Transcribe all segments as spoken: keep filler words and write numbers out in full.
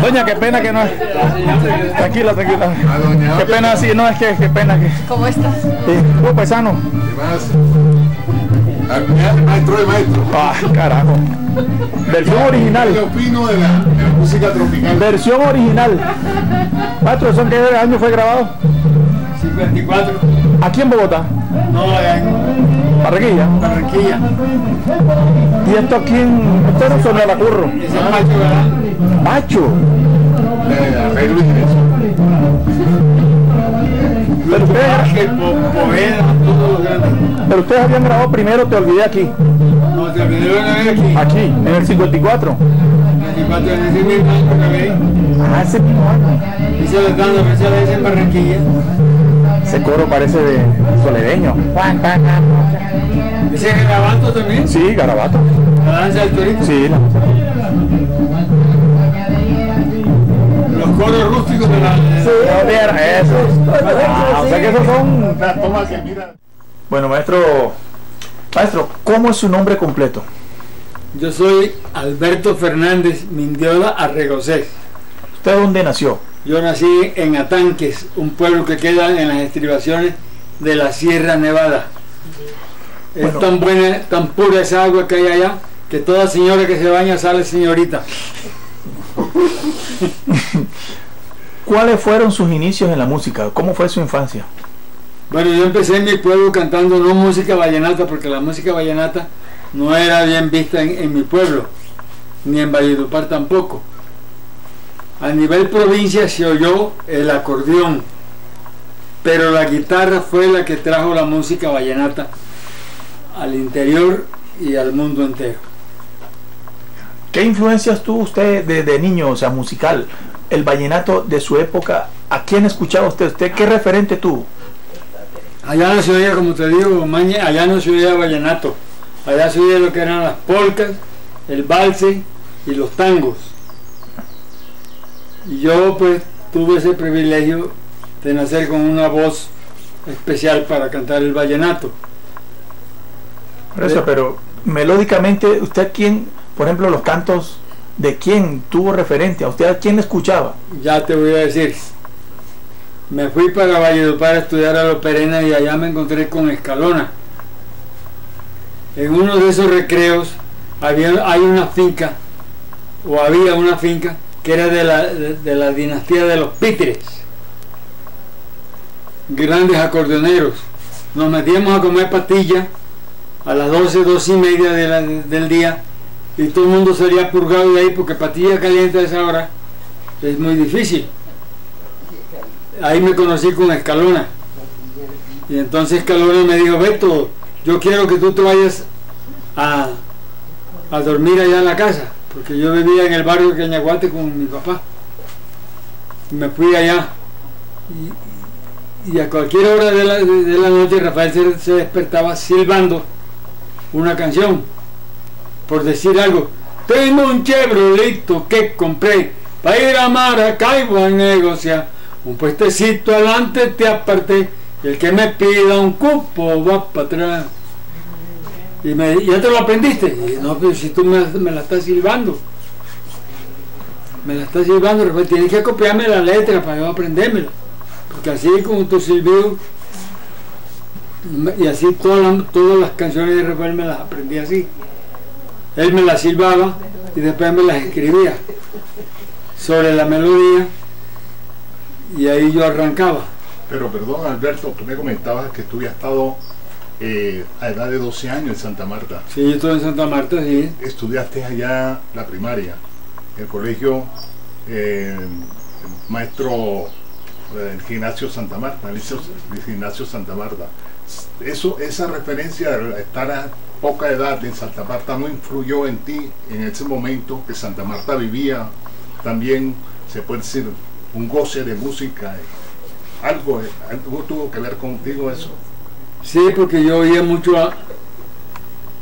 Doña, qué pena que no es. Tranquila, tranquila. Qué pena, sí, no es que, qué pena que. ¿Cómo estás? Sí, oh, paisano. ¿Qué más? Maestro de maestro. Ah, carajo. Versión original. ¿Qué opino de la, de la música tropical? Versión original. Pacho, ¿son qué año fue grabado? cincuenta y cuatro. ¿Aquí en Bogotá? No, en Barranquilla. Barranquilla. ¿Y esto aquí en? Esto no sonó la curro. Ese es Pacho Galán. Pacho. De Rey Luis Pero ustedes. Ángel, Bovea, todos los grandes. Pero ustedes habían grabado primero Te Olvidé Aquí. No, Te Olvidé Aquí. Aquí, en el cincuenta y cuatro. cincuenta y cuatro, en ese mismo año que veis. Ah, ese mismo año. Dice los grandes, pensé la dice en Barranquilla. Ese coro parece de soledeño. ¿Ese es garabato también? Sí, garabato. ¿La danza del turista? Sí, la danza. Los coros rústicos de la... Sí, eso. Ah, o sea que esos son... Bueno, maestro... Maestro, ¿cómo es su nombre completo? Yo soy Alberto Fernández Mindiola Arregocés. ¿Usted dónde nació? Yo nací en Atanques, un pueblo que queda en las estribaciones de la Sierra Nevada. Bueno, es tan buena, tan pura esa agua que hay allá, que toda señora que se baña sale señorita. ¿Cuáles fueron sus inicios en la música? ¿Cómo fue su infancia? Bueno, yo empecé en mi pueblo cantando no música vallenata, porque la música vallenata no era bien vista en, en mi pueblo, ni en Valledupar tampoco. A nivel provincia se oyó el acordeón, pero la guitarra fue la que trajo la música vallenata al interior y al mundo entero. ¿Qué influencias tuvo usted desde niño, o sea, musical? El vallenato de su época, ¿a quién escuchaba usted? ¿Usted qué referente tuvo? Allá no se oía, como te digo, maña, allá no se oía vallenato. Allá se oía lo que eran las polcas, el valse y los tangos. Yo pues tuve ese privilegio de nacer con una voz especial para cantar el vallenato. Por eso, pero melódicamente, ¿usted quién, por ejemplo, los cantos de quién tuvo referencia? ¿Usted a quién escuchaba? Ya te voy a decir. Me fui para Valledupar a estudiar a Loperena y allá me encontré con Escalona. En uno de esos recreos había, hay una finca, o había una finca, que era de la, de, de la dinastía de los Pitres, grandes acordeoneros. Nos metíamos a comer pastillas a las doce, doce y media de la, de, del día, y todo el mundo salía purgado de ahí, porque pastilla caliente a esa hora es muy difícil. Ahí me conocí con Escalona, y entonces Escalona me dijo: Beto, yo quiero que tú te vayas a, a dormir allá en la casa, porque yo vivía en el barrio de Cañaguate con mi papá. Me fui allá y, y a cualquier hora de la, de, de la noche Rafael se, se despertaba silbando una canción, por decir algo. Tengo un chevrolito que compré para ir a Maracaibo a negociar, un puestecito adelante te aparté, el que me pida un cupo va para atrás. Y me dice: ¿ya te lo aprendiste? Y no, pero si tú me, me la estás silbando. Me la estás silbando, Rafael. Tienes que copiarme la letra para yo aprendérmela. Porque así como tu silbido, y así todas las, todas las canciones de Rafael me las aprendí así. Él me las silbaba y después me las escribía sobre la melodía, y ahí yo arrancaba. Pero perdón, Alberto, tú me comentabas que tú habías estado... Eh, a edad de doce años en Santa Marta. Sí, yo estuve en Santa Marta, sí. Estudiaste allá la primaria, el colegio eh, el maestro eh, el gimnasio Santa Marta, el, liceo, el gimnasio Santa Marta. Eso, esa referencia de estar a poca edad en Santa Marta no influyó en ti en ese momento, que Santa Marta vivía también, se puede decir, un goce de música. Eh, algo, eh, algo tuvo que ver contigo eso. Sí, porque yo oía mucho a,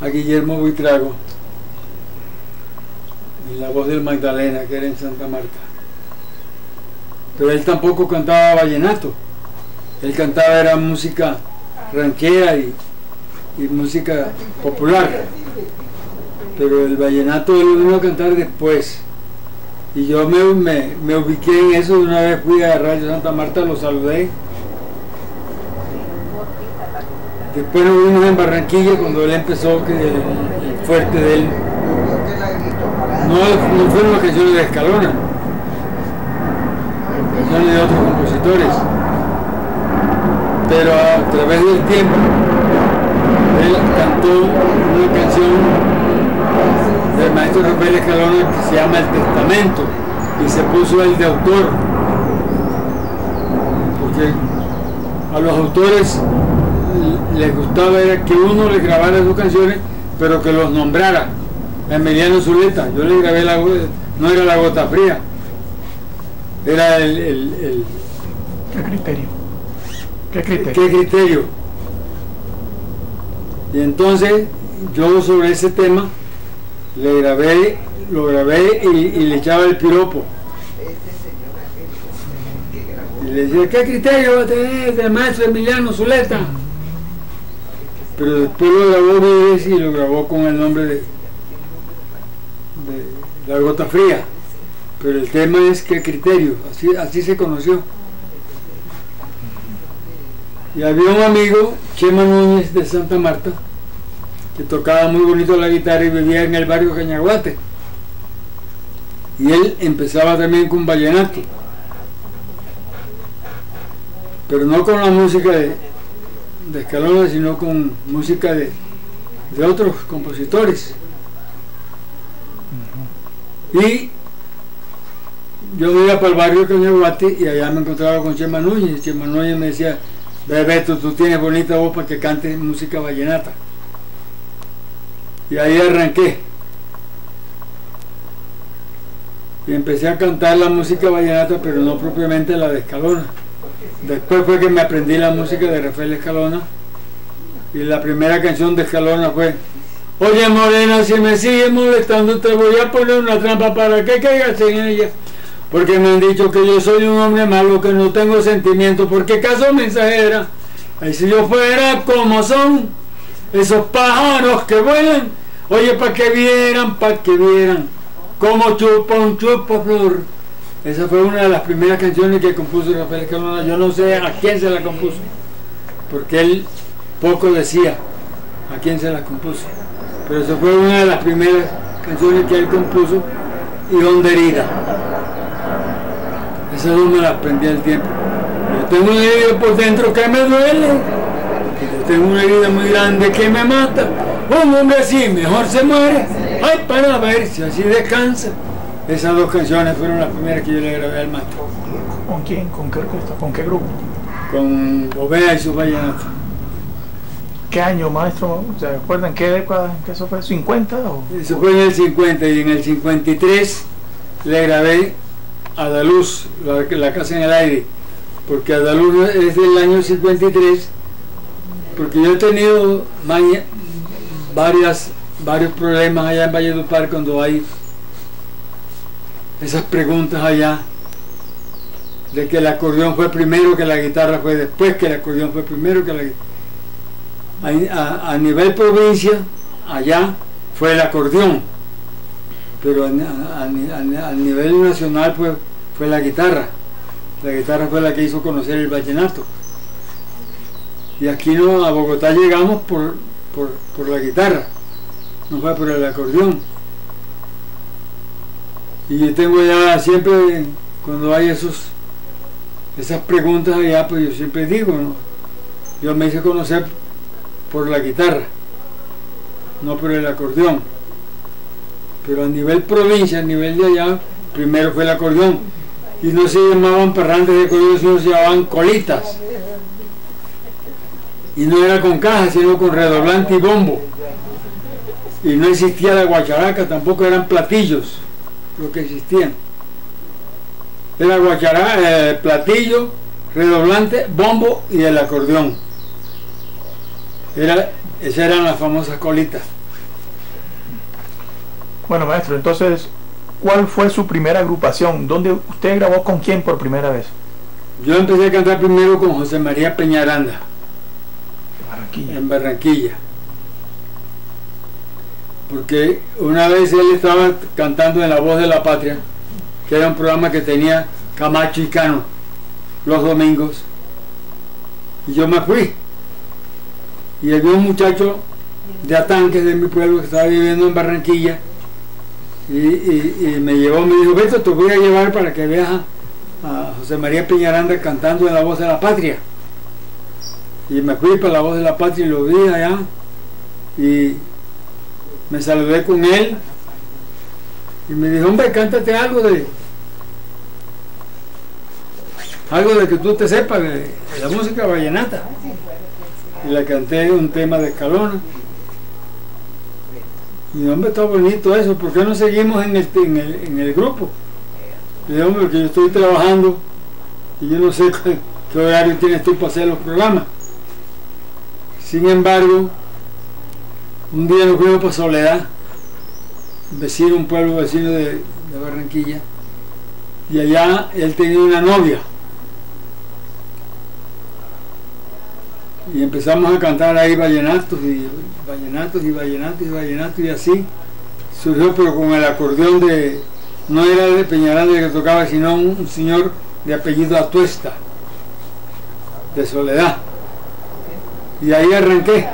a Guillermo Buitrago en La Voz del Magdalena, que era en Santa Marta. Pero él tampoco cantaba vallenato. Él cantaba era música ranchera y, y música popular. Pero el vallenato él lo vino a cantar después. y yo me, me, me ubiqué en eso. Una vez fui a Radio Santa Marta, lo saludé. Después nos vimos en Barranquilla cuando él empezó, que el fuerte de él. No, no fueron las canciones de Escalona, canciones de otros compositores, pero a través del tiempo él cantó una canción del maestro Rafael Escalona que se llama El Testamento, y se puso el de autor, porque a los autores les gustaba era que uno le grabara sus canciones, pero que los nombrara. Emiliano Zuleta, yo le grabé la gota, no era La Gota Fría, era el, el, el ¿Qué criterio? ¿Qué criterio? ¿Qué criterio? Y entonces yo sobre ese tema le grabé, lo grabé y, y le echaba el piropo. Y le decía, ¿qué criterio tenés del maestro Emiliano Zuleta? Pero después lo grabó mil veces y lo grabó con el nombre de, de La Gota Fría. Pero el tema es ¿qué criterio? Así, así se conoció. Y había un amigo, Chema Núñez de Santa Marta, que tocaba muy bonito la guitarra y vivía en el barrio Cañaguate. Y él empezaba también con vallenato, pero no con la música de, de Escalona, sino con música de, de otros compositores. Y yo iba para el barrio Cañaguate y allá me encontraba con Chema Núñez. Chema Núñez me decía, Bebeto, tú tienes bonita voz para que cantes música vallenata. Y ahí arranqué. Y empecé a cantar la música vallenata, pero no propiamente la de Escalona. Después fue que me aprendí la música de Rafael Escalona, y la primera canción de Escalona fue Oye morena, si me sigues molestando te voy a poner una trampa para que caigas en ella, porque me han dicho que yo soy un hombre malo, que no tengo sentimientos, porque caso mensajera. Ay, si yo fuera como son esos pájaros que vuelan, oye, pa' que vieran, pa' que vieran como chupa un chupa flor. Esa fue una de las primeras canciones que compuso Rafael Escalona. Yo no sé a quién se la compuso, porque él poco decía a quién se la compuso, pero esa fue una de las primeras canciones que él compuso. Y Onda Herida, esa no me la aprendí al tiempo. Yo tengo una herida por dentro que me duele, yo tengo una herida muy grande que me mata. Un hombre así mejor se muere, ay, para ver si así descansa. Esas dos canciones fueron las primeras que yo le grabé al maestro. ¿Con quién? ¿Con qué orquesta? ¿Con qué grupo? Con Bovea y Sus Vallenatos. ¿Qué año, maestro? ¿Se acuerdan qué década? ¿Qué eso fue? ¿cincuenta? O... Eso fue en el cincuenta, y en el cincuenta y tres le grabé Adaluz, la, la Casa en el Aire, porque Adaluz es del año cincuenta y tres, porque yo he tenido maña, varias, varios problemas allá en Valledupar cuando hay esas preguntas allá de que el acordeón fue primero, que la guitarra fue después, que el acordeón fue primero, que la guitarra. A, a nivel provincia allá fue el acordeón, pero a, a, a, a nivel nacional fue, fue la guitarra. La guitarra fue la que hizo conocer el vallenato, y aquí no, a Bogotá llegamos por, por, por la guitarra, no fue por el acordeón. Y yo tengo ya siempre, cuando hay esos esas preguntas allá, pues yo siempre digo, ¿no? Yo me hice conocer por la guitarra, no por el acordeón. Pero a nivel provincia, a nivel de allá, primero fue el acordeón. Y no se llamaban parrantes de acordeón, sino se llamaban colitas. Y no era con caja, sino con redoblante y bombo. Y no existía la guacharaca, tampoco eran platillos lo que existían. Era guachará, eh, platillo, redoblante, bombo y el acordeón. Era, esas eran las famosas colitas. Bueno, maestro, entonces, ¿cuál fue su primera agrupación? ¿Dónde usted grabó con quién por primera vez? Yo empecé a cantar primero con José María Peñaranda, Barranquilla. En Barranquilla, porque una vez él estaba cantando en La Voz de la Patria que era un programa que tenía Camacho y Cano los domingos, y yo me fui, y había un muchacho de Atanques, de mi pueblo, que estaba viviendo en Barranquilla, y, y, y me llevó, me dijo: Beto, te voy a llevar para que veas a, a José María Peñaranda cantando en la Voz de la Patria. Y me fui para la Voz de la Patria y lo vi allá, y me saludé con él, y me dijo: hombre, cántate algo de algo de que tú te sepas de, de la música vallenata. Y le canté un tema de Escalona. Y hombre, está bonito eso, ¿por qué no seguimos en el, en el, en el grupo? Le dije: hombre, porque yo estoy trabajando y yo no sé qué, qué horario tienes tú para hacer los programas. Sin embargo, un día nos fuimos para Soledad, vecino, un pueblo vecino de, de Barranquilla, y allá él tenía una novia. Y empezamos a cantar ahí vallenatos y vallenatos y vallenatos y vallenatos, y así surgió, pero con el acordeón de, no era de Peñaranda que tocaba, sino un, un señor de apellido Atuesta, de Soledad. Y ahí arranqué.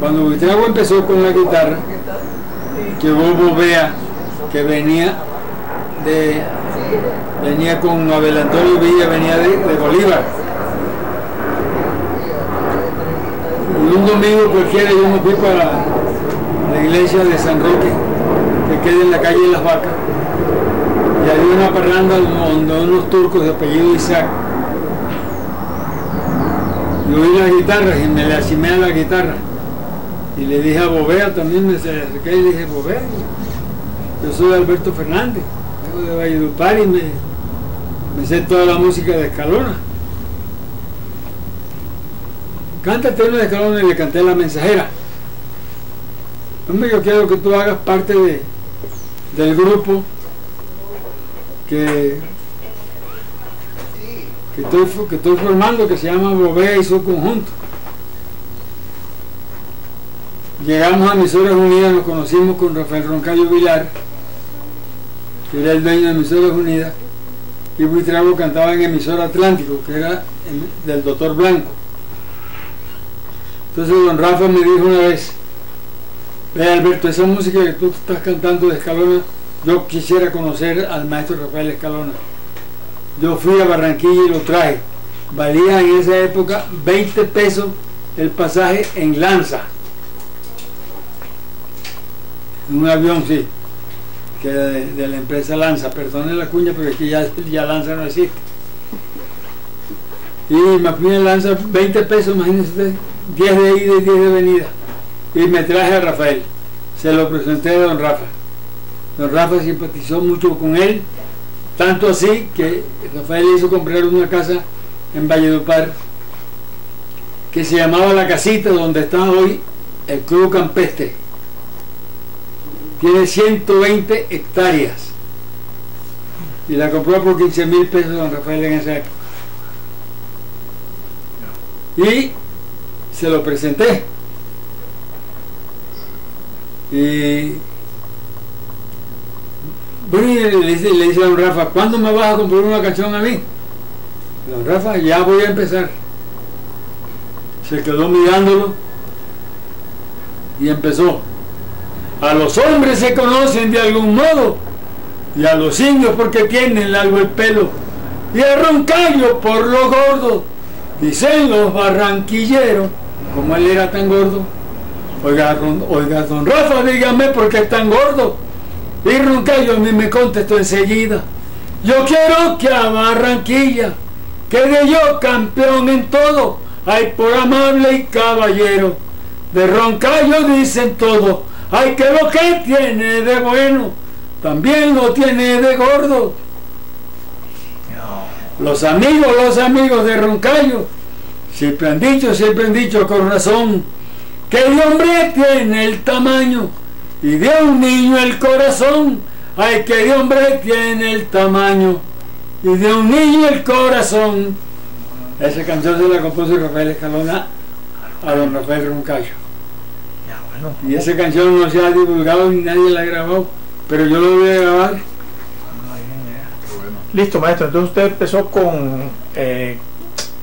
Cuando Buitrago empezó con la guitarra, llegó Bovea, que venía de venía con Abel Antonio Villa, venía de, de Bolívar. Y un domingo cualquiera yo me fui para la iglesia de San Roque, que queda en la calle de Las Vacas, y había una parranda donde unos turcos de apellido Isaac. Yo oí las guitarras y me le asimé a la guitarra, y le dije a Bovea, también me acerqué y le dije: Bovea, yo soy Alberto Fernández, vengo de Valledupar y me, me sé toda la música de Escalona. Cántate una de Escalona. Y le canté La Mensajera. Hombre, yo quiero que tú hagas parte de, del grupo que, que, estoy, que estoy formando, que se llama Bovea y Su Conjunto. Llegamos a Emisoras Unidas, nos conocimos con Rafael Roncallo Villar, que era el dueño de Emisoras Unidas, y Buitrago cantaba en Emisora Atlántico, que era el, del doctor Blanco. Entonces don Rafa me dijo una vez: ve, Alberto, esa música que tú estás cantando de Escalona, yo quisiera conocer al maestro Rafael Escalona. Yo fui a Barranquilla y lo traje. Valía en esa época veinte pesos el pasaje en Lanza, en un avión, sí, que era de, de la empresa Lanza. Perdone la cuña, pero es que ya, ya Lanza no existe. Y me fui en Lanza, veinte pesos, imagínense ustedes, diez de ida y diez de venida, y me traje a Rafael. Se lo presenté a don Rafa. Don Rafa simpatizó mucho con él, tanto así que Rafael hizo comprar una casa en Valledupar que se llamaba La Casita, donde está hoy el Club Campestre. Tiene ciento veinte hectáreas y la compró por quince mil pesos don Rafael en esa época. Y se lo presenté, y bueno, y le, le, le dice a don Rafa: ¿cuándo me vas a comprar una canción a mí? Don Rafa: ya voy a empezar. Se quedó mirándolo y empezó: a los hombres se conocen de algún modo, y a los indios porque tienen largo el pelo, y a Roncaño por lo gordo, dicen los barranquilleros. Como él era tan gordo, oiga, oiga don Rafa, dígame por qué es tan gordo. Y Roncayo a mí me contestó enseguida: yo quiero que a Barranquilla quede yo campeón en todo, ay, por amable y caballero. De Roncayo dicen todo, ay, que lo que tiene de bueno también lo tiene de gordo. Los amigos, los amigos de Roncayo siempre han dicho, siempre han dicho con razón, que de hombre tiene el tamaño y de un niño el corazón. Ay, que de hombre tiene el tamaño y de un niño el corazón. Esa canción se la compuso Rafael Escalona a don Rafael Roncallo. Y esa canción no se ha divulgado ni nadie la ha grabado, pero yo lo voy a grabar Listo, maestro. Entonces usted empezó con eh,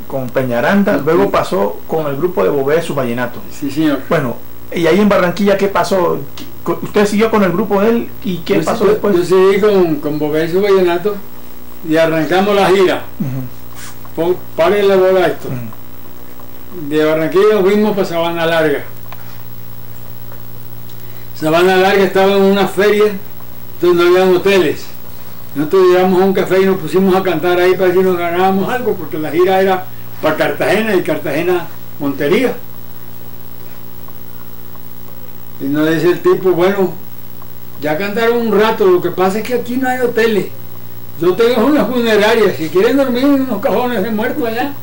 con Peñaranda, luego pasó con el grupo de Bovea y Sus Vallenatos. Sí, señor. Bueno, y ahí en Barranquilla, ¿qué pasó? ¿Usted siguió con el grupo de él y qué yo pasó sí, después? Yo seguí con, con Bovea y Sus Vallenatos y arrancamos la gira. Uh-huh. Párenle bola a esto. Uh-huh. De Barranquilla nos fuimos para Sabana Larga. Sabana Larga estaba en una feria donde no había hoteles. Nosotros llegamos a un café y nos pusimos a cantar ahí para ver si nos ganábamos algo, porque la gira era para Cartagena y Cartagena Montería. Y nos dice el tipo, bueno, ya cantaron un rato, lo que pasa es que aquí no hay hoteles. Yo tengo una funeraria, si quieren dormir en unos cajones de muertos allá.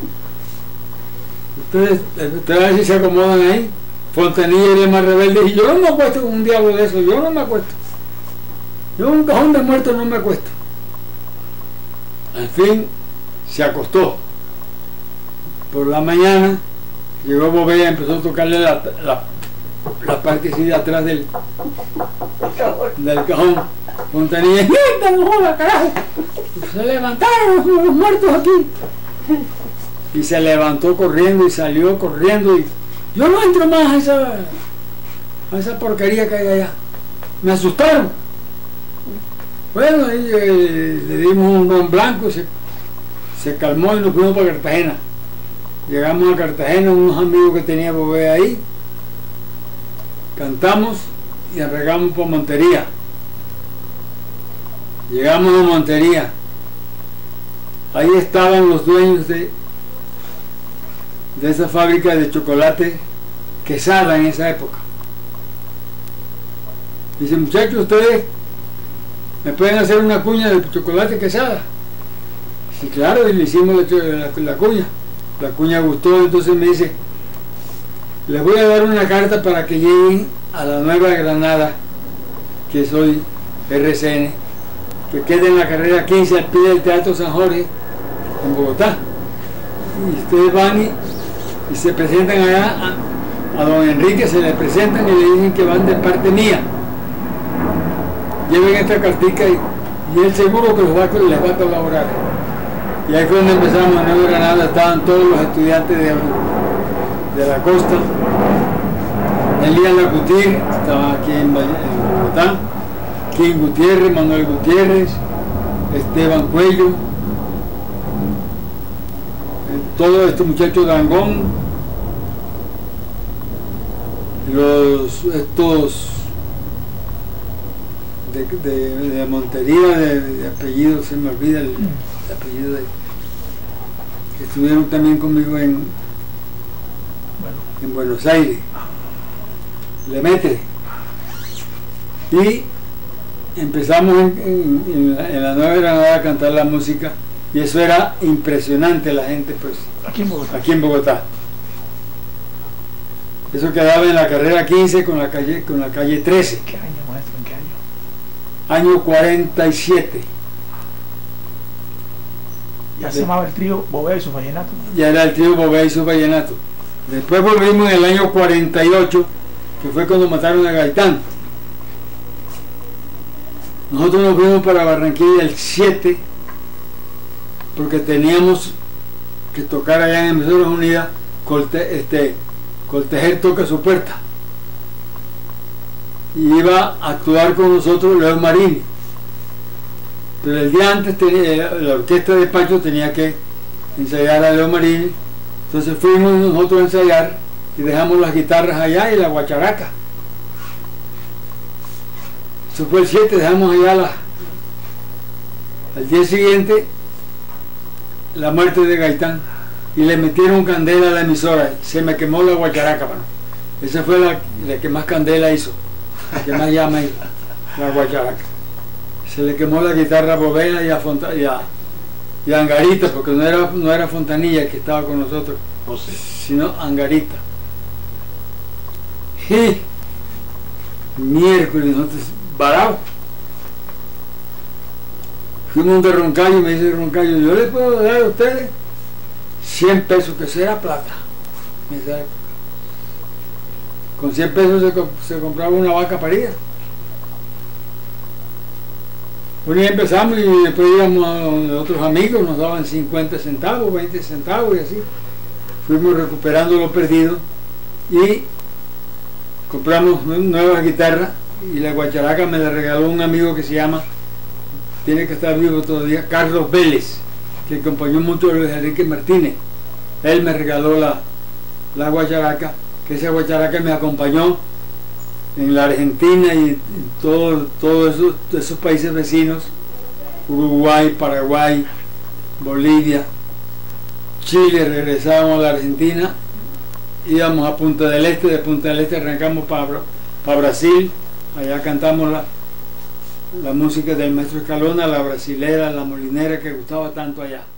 Ustedes, ustedes a ver si se acomodan ahí. Fontanilla era el más rebelde, y yo no me acuesto con un diablo de eso, yo no me acuesto. Yo en un cajón de muertos no me acuesto. Al fin se acostó. Por la mañana llegó Bovea y empezó a tocarle la, la, la parte así de atrás del, del cajón. Fontanilla, ¡mierda, no joda, carajo! Se levantaron los muertos aquí. Y se levantó corriendo y salió corriendo y yo no entro más a esa, a esa porquería que hay allá. Me asustaron. Bueno, y, eh, le dimos un ron blanco, se, se calmó y nos fuimos para Cartagena. Llegamos a Cartagena, unos amigos que tenía Bovea ahí, cantamos y arreglamos por Montería. Llegamos a Montería. Ahí estaban los dueños de de esa fábrica de chocolate Quesada en esa época. Dice, muchachos, ustedes me pueden hacer una cuña de chocolate Quesada. Sí, claro, y le hicimos la, la, la cuña. La cuña gustó, entonces me dice, les voy a dar una carta para que lleguen a la Nueva Granada, que soy R C N, que quede en la carrera quince al pie del Teatro San Jorge en Bogotá. Y ustedes van y y se presentan allá a, a don Enrique, se le presentan y le dicen que van de parte mía, lleven esta cartica y, y él seguro que los va, les va a colaborar. Y ahí fue donde empezamos. En Nueva Granada estaban todos los estudiantes de, de la costa. Eliana Gutiérrez estaba aquí en, en Bogotá, King Gutiérrez, Manuel Gutiérrez, Esteban Cuello, todos estos muchachos de Angón, los estos de, de, de Montería, de, de apellido, se me olvida el, el apellido de, que estuvieron también conmigo en, en Buenos Aires, le mete, y empezamos en, en, en, la, en la Nueva Granada a cantar la música. Y eso era impresionante, la gente, pues. Aquí en Bogotá. Aquí en Bogotá. Eso quedaba en la carrera quince con la calle, con la calle trece. ¿En qué año, maestro? ¿En qué año? Año cuarenta y siete. ¿Ya se llamaba el trío Bovea y Sus Vallenatos? Ya era el trío Bovea y Sus Vallenatos. Después volvimos en el año cuarenta y ocho, que fue cuando mataron a Gaitán. Nosotros nos fuimos para Barranquilla el siete, porque teníamos que tocar allá en Emisoras Unidas. Colte, este, Coltejer Toca Su Puerta, y iba a actuar con nosotros Leo Marini, pero el día antes tenía, la orquesta de Pacho tenía que ensayar a Leo Marini, entonces fuimos nosotros a ensayar y dejamos las guitarras allá y la guacharaca. Eso fue el siete, dejamos allá la, al día siguiente la muerte de Gaitán, y le metieron candela a la emisora, se me quemó la guacharaca, mano. Esa fue la, la que más candela hizo, la que más llama hizo, la guacharaca. Se le quemó la guitarra a Bovea y a, Fonta, y a, y a Angarita, porque no era, no era Fontanilla el que estaba con nosotros, no sé, sino Angarita. Y miércoles nosotros varados. Fuimos de Roncaño y me dice Roncaño, yo les puedo dar a ustedes cien pesos, que será plata. Con cien pesos se, se compraba una vaca parida. Bueno, y empezamos y después íbamos a otros amigos, nos daban cincuenta centavos, veinte centavos y así. Fuimos recuperando lo perdido y compramos nuevas guitarras, y la guacharaca me la regaló un amigo que se llama, tiene que estar vivo todavía, Carlos Vélez, que acompañó mucho a Luis Enrique Martínez. Él me regaló la, la guacharaca, que esa guacharaca me acompañó en la Argentina y en todos todo esos, esos países vecinos, Uruguay, Paraguay, Bolivia, Chile. Regresábamos a la Argentina, íbamos a Punta del Este, de Punta del Este arrancamos para, para Brasil, allá cantamos la, la música del maestro Escalona, la brasilera, la molinera que gustaba tanto allá.